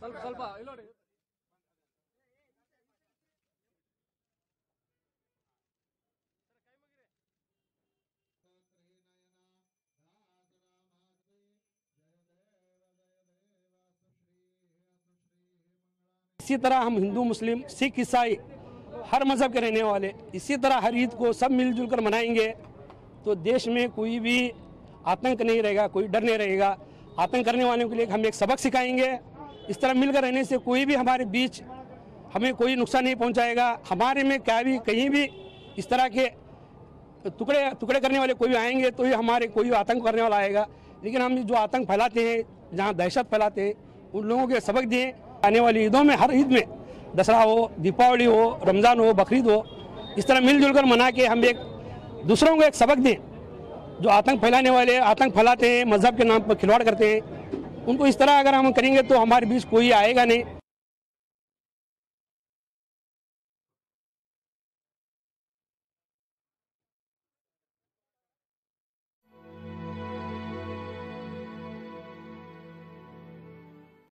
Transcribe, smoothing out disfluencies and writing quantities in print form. ಸ್ವಲ್ಪ ಇಲ್ಲೋಡಿ इसी तरह हम हिंदू मुस्लिम सिख ईसाई हर मज़हब के रहने वाले इसी तरह हर ईद को सब मिलजुल कर मनाएंगे तो देश में कोई भी आतंक नहीं रहेगा, कोई डर नहीं रहेगा। आतंक करने वालों के लिए हम एक सबक सिखाएंगे। इस तरह मिलकर रहने से कोई भी हमारे बीच हमें कोई नुकसान नहीं पहुंचाएगा। हमारे में क्या भी कहीं भी इस तरह के टुकड़े टुकड़े करने वाले कोई भी आएंगे तो ये हमारे कोई आतंक करने वाला आएगा। लेकिन हम जो आतंक फैलाते हैं, जहाँ दहशत फैलाते हैं, उन लोगों के सबक दिए। आने वाली ईदों में हर ईद में दशहरा हो, दीपावली हो, रमज़ान हो, बकरीद हो, इस तरह मिलजुल कर मना के हम एक दूसरों को एक सबक दें। जो आतंक फैलाने वाले आतंक फैलाते हैं, मजहब के नाम पर खिलवाड़ करते हैं, उनको इस तरह अगर हम करेंगे तो हमारे बीच कोई आएगा नहीं।